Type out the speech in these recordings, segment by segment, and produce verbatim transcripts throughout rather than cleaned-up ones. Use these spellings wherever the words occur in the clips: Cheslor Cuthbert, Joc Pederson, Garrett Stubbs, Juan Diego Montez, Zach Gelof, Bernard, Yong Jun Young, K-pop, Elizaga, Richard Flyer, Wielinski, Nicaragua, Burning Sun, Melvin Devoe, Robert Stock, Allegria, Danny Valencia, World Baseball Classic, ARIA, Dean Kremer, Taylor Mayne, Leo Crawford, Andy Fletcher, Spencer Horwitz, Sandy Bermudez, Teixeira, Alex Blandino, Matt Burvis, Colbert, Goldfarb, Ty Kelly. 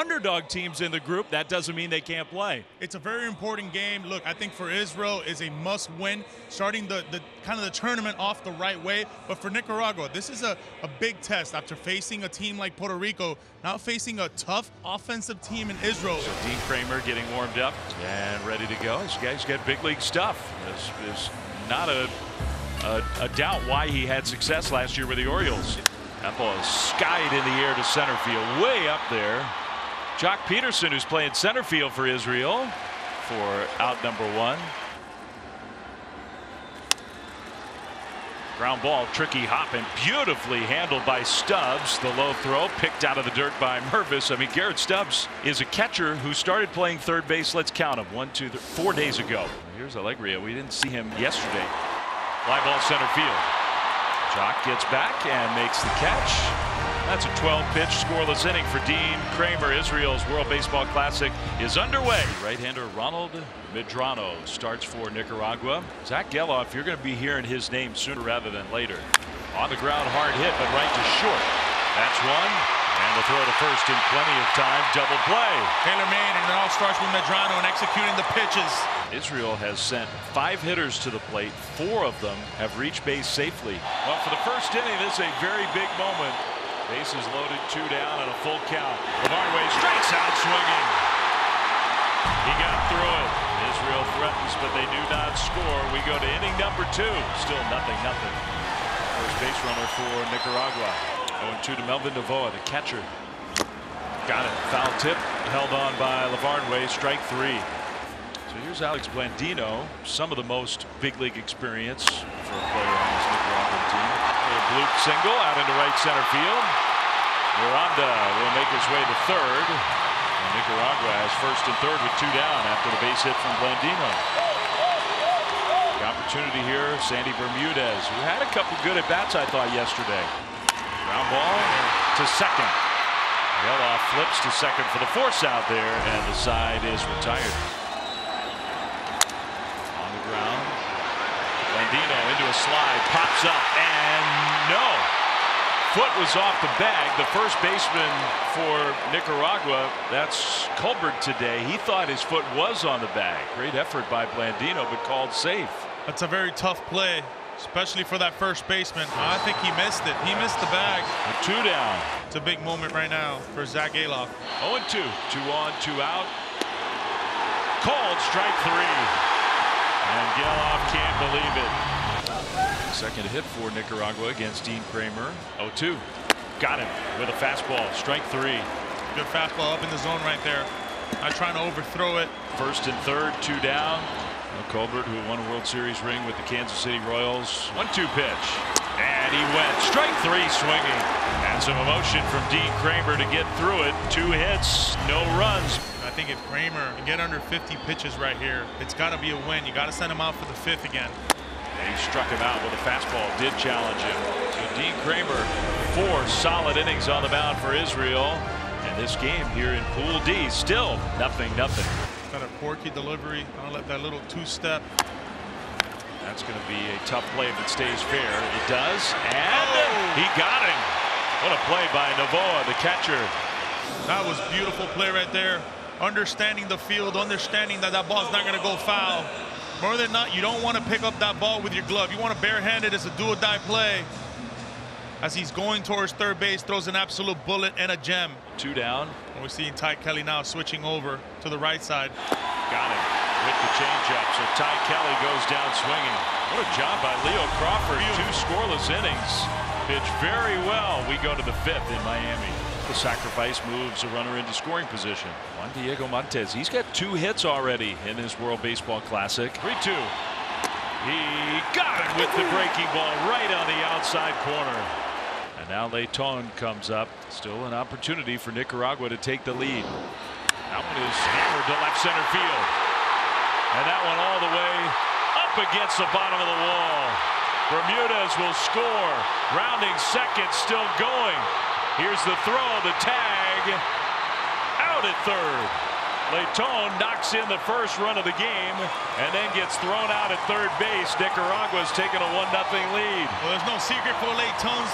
underdog teams in the group, that doesn't mean they can't play. It's a very important game. Look, I think for Israel is a must win, starting the, the kind of the tournament off the right way. But for Nicaragua, this is a, a big test after facing a team like Puerto Rico, now facing a tough offensive team in Israel. So Dean Kremer getting warmed up and ready to go. This guy's got big league stuff. This is not a, a, a doubt why he had success last year with the Orioles. That ball is skied in the air to center field, way up there. Joc Pederson, who's playing center field for Israel for out number one. Ground ball, tricky hop, and beautifully handled by Stubbs. The low throw picked out of the dirt by Mervis. I mean, Garrett Stubbs is a catcher who started playing third base. Let's count him. One, two, three, four days ago. Here's Allegria. We didn't see him yesterday. Fly ball center field. Joc gets back and makes the catch. That's a twelve pitch scoreless inning for Dean Kremer. Israel's World Baseball Classic is underway. Right-hander Ronald Medrano starts for Nicaragua. Zach Gelof, you're going to be hearing his name sooner rather than later. On the ground, hard hit, but right to short. That's one. And the throw to first in plenty of time. Double play. Taylor Mayne, and it all starts with Medrano and executing the pitches. Israel has sent five hitters to the plate. Four of them have reached base safely. Well, for the first inning, this is a very big moment. Bases loaded, two down, and a full count. Way strikes out swinging. He got through it. Israel threatens, but they do not score. We go to inning number two. Still nothing, nothing. First base runner for Nicaragua. oh and two to Melvin Devoe, the catcher. Got it. Foul tip held on by Way. Strike three. So here's Alex Blandino, some of the most big league experience for a player on this Nicaraguan team. A bloop single out into right center field. Miranda will make his way to third. And Nicaragua has first and third with two down after the base hit from Blandino. The opportunity here, Sandy Bermudez, who had a couple good at bats, I thought, yesterday. Ground ball to second. Gelof flips to second for the force out there, and the side is retired. Blandino into a slide, pops up, and no. Foot was off the bag. The first baseman for Nicaragua, that's Colbert today, he thought his foot was on the bag. Great effort by Blandino, but called safe. That's a very tough play, especially for that first baseman. I think he missed it. He missed the bag. And two down. It's a big moment right now for Zach Gelof. oh and two. Two on, two out. Called strike three. And Gelof can't believe it. Second hit for Nicaragua against Dean Kremer. oh two. Got him with a fastball. Strike three. Good fastball up in the zone right there. Not trying to overthrow it. First and third, two down. Colbert, who won a World Series ring with the Kansas City Royals. one two pitch. And he went. Strike three swinging. And some emotion from Dean Kremer to get through it. Two hits, no runs. I think if Kremer can get under fifty pitches right here, it's got to be a win. You got to send him out for the fifth again. And he struck him out with a fastball. Did challenge him. So Dean Kremer, four solid innings on the mound for Israel. And this game here in Pool D, still nothing, nothing. Got a quirky delivery. I'll let that little two-step. That's going to be a tough play if it stays fair. It does, and oh. He got him. What a play by Navoa, the catcher. That was beautiful play right there. Understanding the field, understanding that that ball's not going to go foul. More than not, you don't want to pick up that ball with your glove. You want to barehand it as a do-or-die play. As he's going towards third base, throws an absolute bullet and a gem. Two down. And we're seeing Ty Kelly now switching over to the right side. Got him with the changeup. So Ty Kelly goes down swinging. What a job by Leo Crawford. Two scoreless innings. Pitched very well. We go to the fifth in Miami. The sacrifice moves a runner into scoring position. Juan Diego Montez, he's got two hits already in his World Baseball Classic. three two. He got it with the breaking ball right on the outside corner. And now Leiton comes up. Still an opportunity for Nicaragua to take the lead. That one is hammered to left center field. And that one all the way up against the bottom of the wall. Bermudez will score. Rounding second, still going. Here's the throw, the tag, out at third. Leiton knocks in the first run of the game and then gets thrown out at third base. Nicaragua's taken a one nothing lead. Well, there's no secret for Leiton's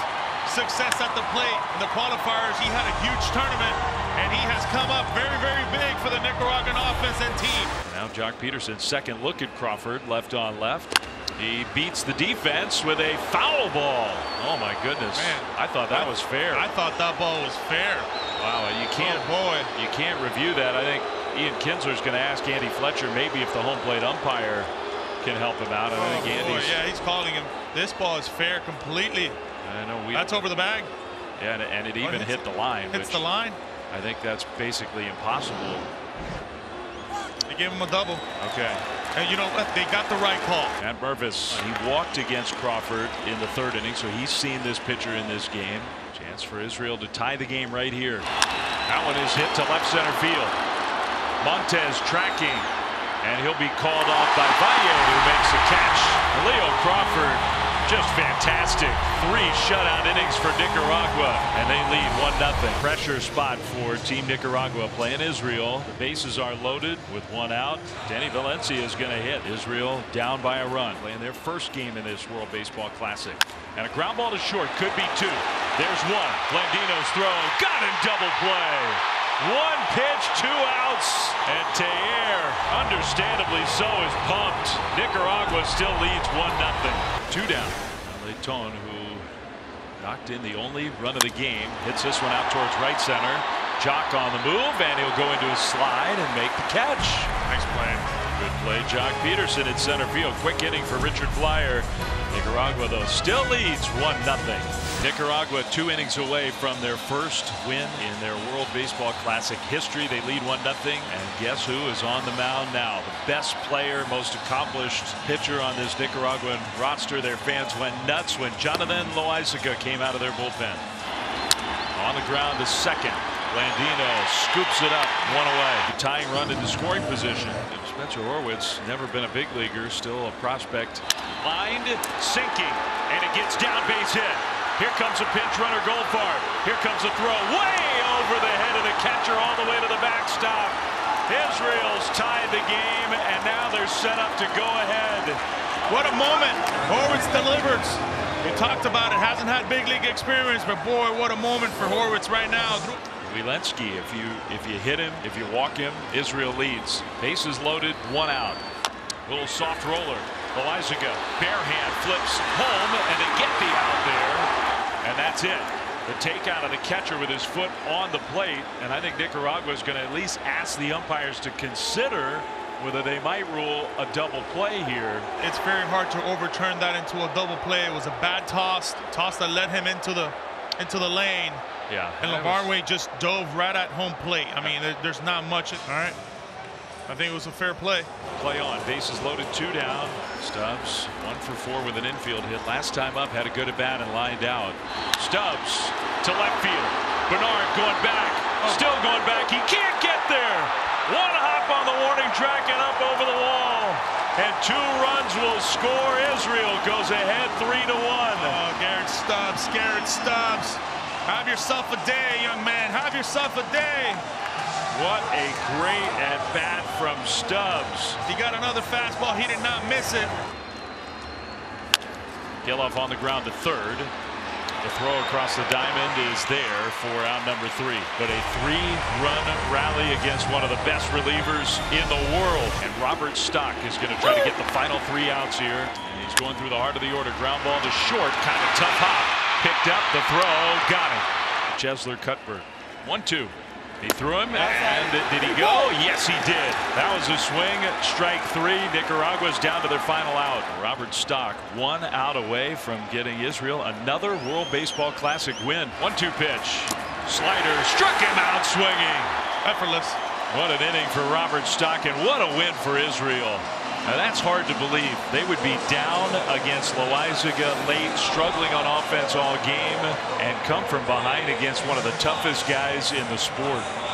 success at the plate. In the qualifiers, he had a huge tournament. and he has come up very, very big for the Nicaraguan offense and team. Now Joc Pederson, second look at Crawford, left on left. He beats the defense with a foul ball. Oh my goodness. Man, I thought that I, was fair. I thought that ball was fair. Wow, you can't oh boy. You can't review that. I think Ian Kinsler's going to ask Andy Fletcher maybe if the home plate umpire can help him out. I oh think Andy's, yeah, he's calling him. This ball is fair completely. I know we, that's over the bag. Yeah, and, and it even oh, it hit the line. Hits the line. I think that's basically impossible. They gave him a double. Okay. And you know what? They got the right call. Matt Burvis, he walked against Crawford in the third inning, so he's seen this pitcher in this game. Chance for Israel to tie the game right here. That one is hit to left center field. Montez tracking, and he'll be called off by Valle, who makes a catch. Leo Crawford, just fantastic. Three shutout innings for Nicaragua, and they lead one nothing. Pressure spot for Team Nicaragua playing Israel. The bases are loaded with one out. Danny Valencia is going to hit. Israel down by a run, playing their first game in this World Baseball Classic. And a ground ball to short, could be two. There's one. Blandino's throw, got him, double play. One pitch, two outs, and Teixeira, understandably so, is pumped. Nicaragua still leads one nothing. Two down. Leiton, who knocked in the only run of the game, hits this one out towards right center. Joc on the move, and he'll go into a slide and make the catch. Nice play. Good play, Joc Pederson at center field. Quick inning for Richard Flyer. Nicaragua, though, still leads one nothing. Nicaragua two innings away from their first win in their World Baseball Classic history. They lead one nothing, and guess who is on the mound now? The best player, most accomplished pitcher on this Nicaraguan roster. Their fans went nuts when Jonathan Loáisiga came out of their bullpen. On the ground to second. Blandino scoops it up, one away. The tying run into scoring position. Spencer Horwitz, never been a big leaguer, still a prospect. Lined, sinking, and it gets down, base hit. Here comes a pinch runner, Goldfarb. Here comes a throw, way over the head of the catcher, all the way to the backstop. Israel's tied the game, and now they're set up to go ahead. What a moment. Horwitz delivers. We talked about it, hasn't had big league experience, but boy, what a moment for Horwitz right now. Wielinski, if you if you hit him, if you walk him, Israel leads. Bases loaded, one out. Little soft roller. Elizaga, bare hand flips home, and they get the out there, and that's it. The takeout of the catcher with his foot on the plate, and I think Nicaragua is going to at least ask the umpires to consider whether they might rule a double play here. It's very hard to overturn that into a double play. It was a bad toss, toss that led him into the into the lane. Yeah. And Lavarway just dove right at home plate. I mean, there's not much. All right. I think it was a fair play. Play on. Bases loaded, two down. Stubbs, one for four with an infield hit. Last time up, had a good at bat and lined out. Stubbs to left field. Bernard going back. Still going back. He can't get there. One hop on the warning track and up over the wall. And two runs will score. Israel goes ahead three to one. Oh, Garrett Stubbs. Garrett Stubbs. Have yourself a day, young man. Have yourself a day. What a great at-bat from Stubbs. He got another fastball. He did not miss it. Gelof on the ground to third. The throw across the diamond is there for out number three. But a three-run rally against one of the best relievers in the world. And Robert Stock is going to try to get the final three outs here. And he's going through the heart of the order. Ground ball to short. Kind of tough hop. Picked up the throw, got it. Cheslor Cuthbert, one two. He threw him, and did he go? Yes, he did. That was a swing, strike three. Nicaragua's down to their final out. Robert Stock, one out away from getting Israel another World Baseball Classic win. one two pitch, slider, struck him out swinging. Effortless. What an inning for Robert Stock, and what a win for Israel. Now that's hard to believe. They would be down against Loáisiga late, struggling on offense all game, and come from behind against one of the toughest guys in the sport.